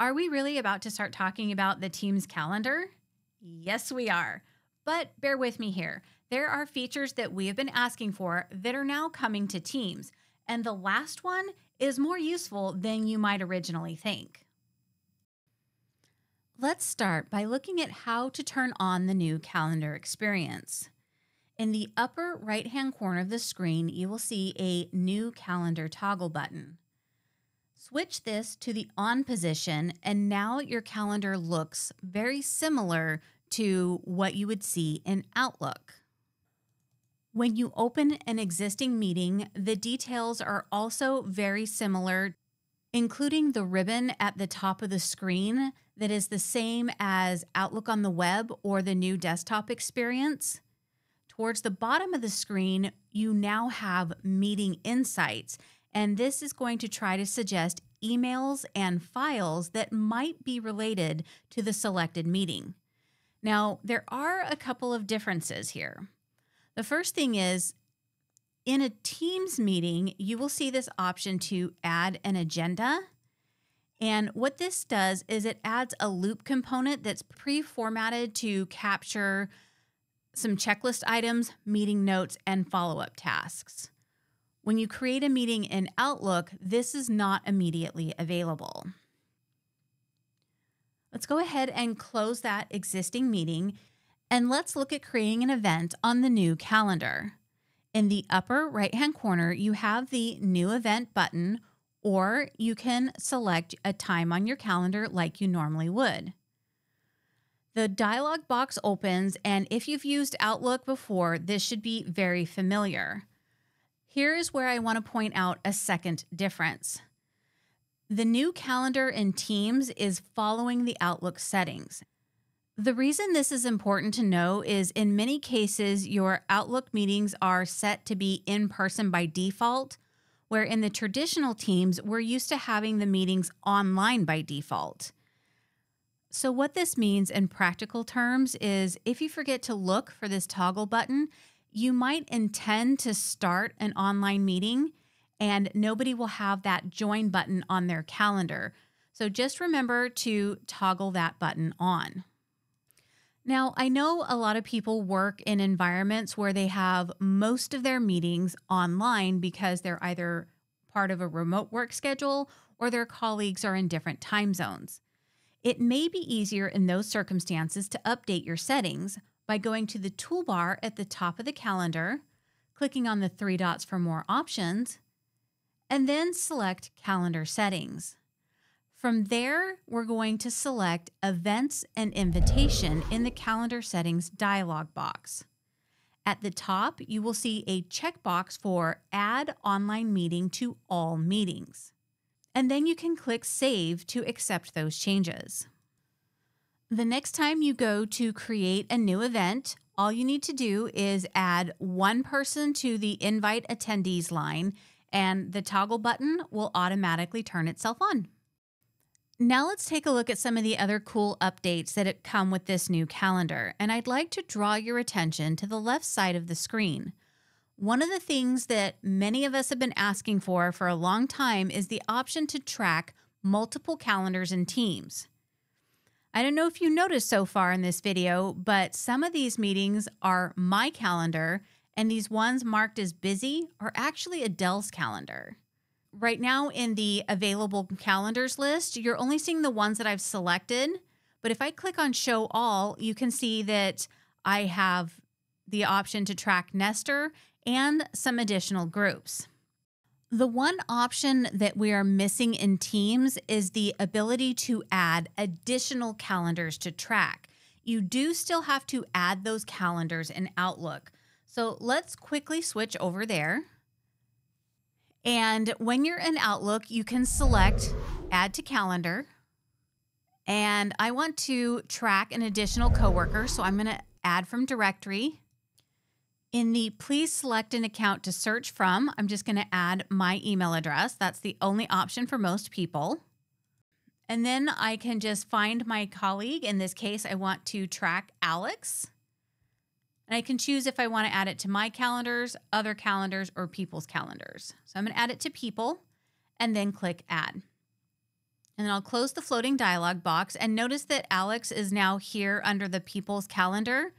Are we really about to start talking about the team's calendar? Yes, we are. But bear with me here. There are features that we have been asking for that are now coming to Teams, and the last one is more useful than you might originally think. Let's start by looking at how to turn on the new calendar experience. In the upper right-hand corner of the screen, you will see a New Calendar toggle button. Switch this to the on position, and now your calendar looks very similar to what you would see in Outlook. When you open an existing meeting, the details are also very similar, including the ribbon at the top of the screen that is the same as Outlook on the web or the new desktop experience. Towards the bottom of the screen, you now have Meeting Insights, and this is going to try to suggest emails and files that might be related to the selected meeting. Now, there are a couple of differences here. The first thing is, in a Teams meeting, you will see this option to add an agenda. And what this does is it adds a loop component that's pre-formatted to capture some checklist items, meeting notes, and follow-up tasks. When you create a meeting in Outlook, this is not immediately available. Let's go ahead and close that existing meeting, and let's look at creating an event on the new calendar. In the upper right-hand corner, you have the New Event button, or you can select a time on your calendar like you normally would. The dialog box opens, and if you've used Outlook before, this should be very familiar. Here is where I want to point out a second difference. The new calendar in Teams is following the Outlook settings. The reason this is important to know is in many cases, your Outlook meetings are set to be in person by default, where in the traditional Teams, we're used to having the meetings online by default. So what this means in practical terms is if you forget to look for this toggle button, you might intend to start an online meeting and nobody will have that join button on their calendar. So just remember to toggle that button on. Now, I know a lot of people work in environments where they have most of their meetings online because they're either part of a remote work schedule or their colleagues are in different time zones. It may be easier in those circumstances to update your settings by going to the toolbar at the top of the calendar, clicking on the three dots for more options, and then select Calendar Settings. From there, we're going to select Events and Invitation in the Calendar Settings dialog box. At the top, you will see a checkbox for Add Online Meeting to All Meetings. And then you can click Save to accept those changes. The next time you go to create a new event, all you need to do is add one person to the Invite Attendees line, and the toggle button will automatically turn itself on. Now let's take a look at some of the other cool updates that come with this new calendar, and I'd like to draw your attention to the left side of the screen. One of the things that many of us have been asking for a long time is the option to track multiple calendars in Teams. I don't know if you noticed so far in this video, but some of these meetings are my calendar, and these ones marked as busy are actually Adele's calendar. Right now in the available calendars list, you're only seeing the ones that I've selected, but if I click on Show All, you can see that I have the option to track Nestor and some additional groups. The one option that we are missing in Teams is the ability to add additional calendars to track. You do still have to add those calendars in Outlook. So let's quickly switch over there. And when you're in Outlook, you can select Add to Calendar. And I want to track an additional coworker, so I'm going to add from Directory. In the Please Select an Account to Search From, I'm just going to add my email address. That's the only option for most people. And then I can just find my colleague. In this case, I want to track Alex. And I can choose if I want to add it to my calendars, other calendars, or people's calendars. So I'm going to add it to people and then click Add. And then I'll close the floating dialog box and notice that Alex is now here under the people's calendar.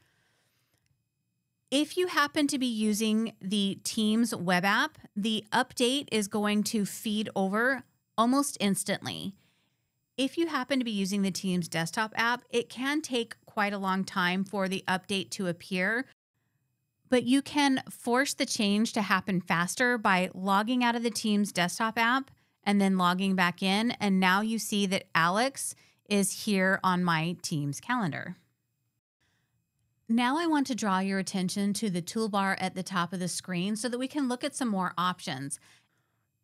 If you happen to be using the Teams web app, the update is going to feed over almost instantly. If you happen to be using the Teams desktop app, it can take quite a long time for the update to appear, but you can force the change to happen faster by logging out of the Teams desktop app and then logging back in. And now you see that Alex is here on my Teams calendar. Now I want to draw your attention to the toolbar at the top of the screen so that we can look at some more options.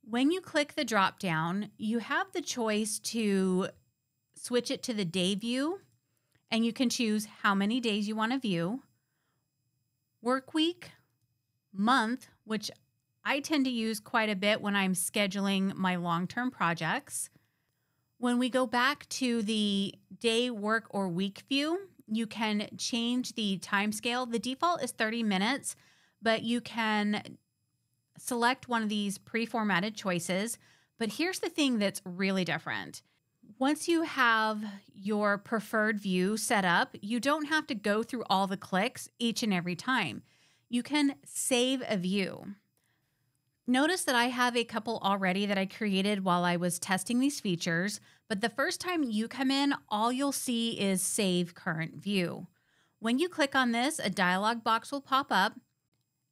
When you click the drop down, you have the choice to switch it to the day view, and you can choose how many days you want to view, work week, month, which I tend to use quite a bit when I'm scheduling my long-term projects. When we go back to the day, work, or week view, you can change the timescale. The default is 30 minutes, but you can select one of these pre-formatted choices. But here's the thing that's really different. Once you have your preferred view set up, you don't have to go through all the clicks each and every time. You can save a view. Notice that I have a couple already that I created while I was testing these features, but the first time you come in, all you'll see is Save Current View. When you click on this, a dialog box will pop up,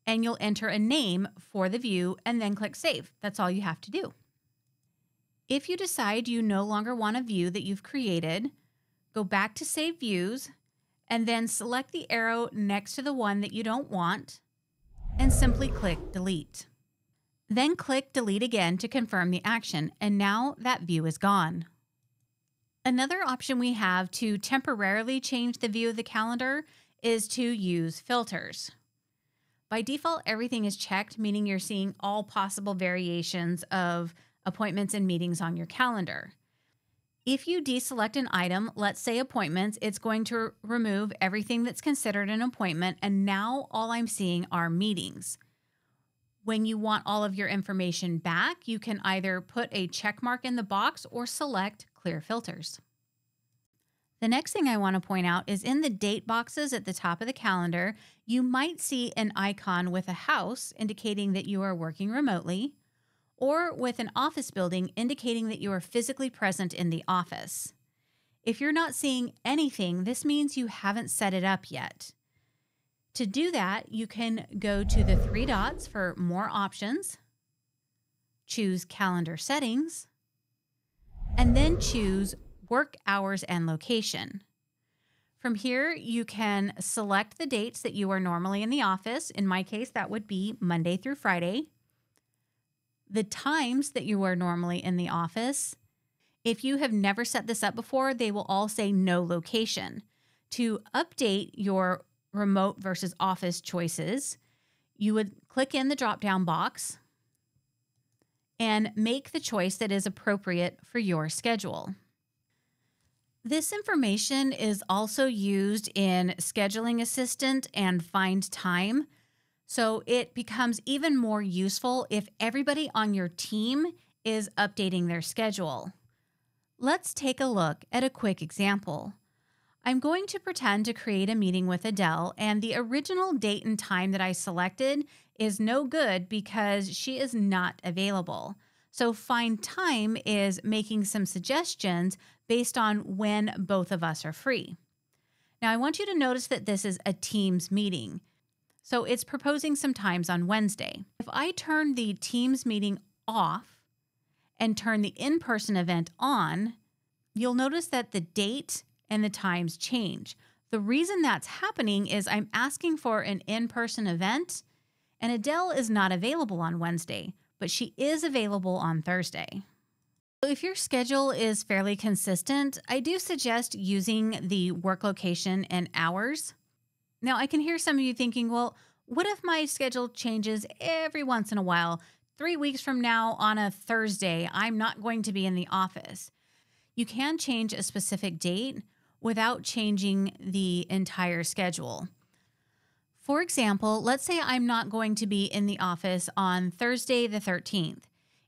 and you'll enter a name for the view and then click Save. That's all you have to do. If you decide you no longer want a view that you've created, go back to Save Views, and then select the arrow next to the one that you don't want, and simply click Delete. Then click Delete again to confirm the action, and now that view is gone. Another option we have to temporarily change the view of the calendar is to use filters. By default, everything is checked, meaning you're seeing all possible variations of appointments and meetings on your calendar. If you deselect an item, let's say appointments, it's going to remove everything that's considered an appointment, and now all I'm seeing are meetings. When you want all of your information back, you can either put a check mark in the box or select Clear Filters. The next thing I want to point out is in the date boxes at the top of the calendar, you might see an icon with a house indicating that you are working remotely, or with an office building indicating that you are physically present in the office. If you're not seeing anything, this means you haven't set it up yet. To do that, you can go to the three dots for more options, choose Calendar Settings, and then choose Work Hours and Location. From here, you can select the dates that you are normally in the office. In my case, that would be Monday through Friday. The times that you are normally in the office. If you have never set this up before, they will all say no location. To update your remote versus office choices, you would click in the drop-down box and make the choice that is appropriate for your schedule. This information is also used in Scheduling Assistant and Find Time, so it becomes even more useful if everybody on your team is updating their schedule. Let's take a look at a quick example. I'm going to pretend to create a meeting with Adele, and the original date and time that I selected is no good because she is not available. So Find Time is making some suggestions based on when both of us are free. Now I want you to notice that this is a Teams meeting, so it's proposing some times on Wednesday. If I turn the Teams meeting off and turn the in-person event on, you'll notice that the date and the times change. The reason that's happening is I'm asking for an in-person event, and Adele is not available on Wednesday, but she is available on Thursday. So if your schedule is fairly consistent, I do suggest using the work location and hours. Now, I can hear some of you thinking, well, what if my schedule changes every once in a while? 3 weeks from now on a Thursday, I'm not going to be in the office. You can change a specific date without changing the entire schedule. For example, let's say I'm not going to be in the office on Thursday the 13th.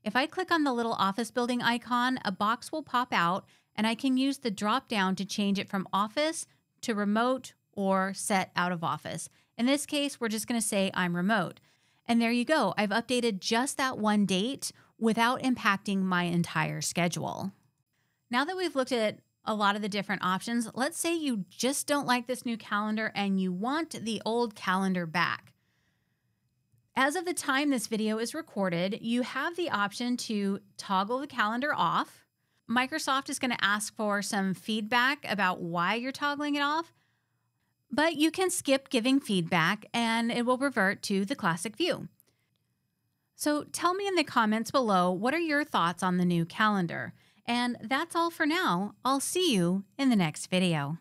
If I click on the little office building icon, a box will pop out and I can use the drop down to change it from office to remote or set out of office. In this case, we're just going to say I'm remote. And there you go. I've updated just that one date without impacting my entire schedule. Now that we've looked at a lot of the different options, let's say you just don't like this new calendar and you want the old calendar back. As of the time this video is recorded, you have the option to toggle the calendar off. Microsoft is going to ask for some feedback about why you're toggling it off, but you can skip giving feedback and it will revert to the classic view. So tell me in the comments below, what are your thoughts on the new calendar? And that's all for now. I'll see you in the next video.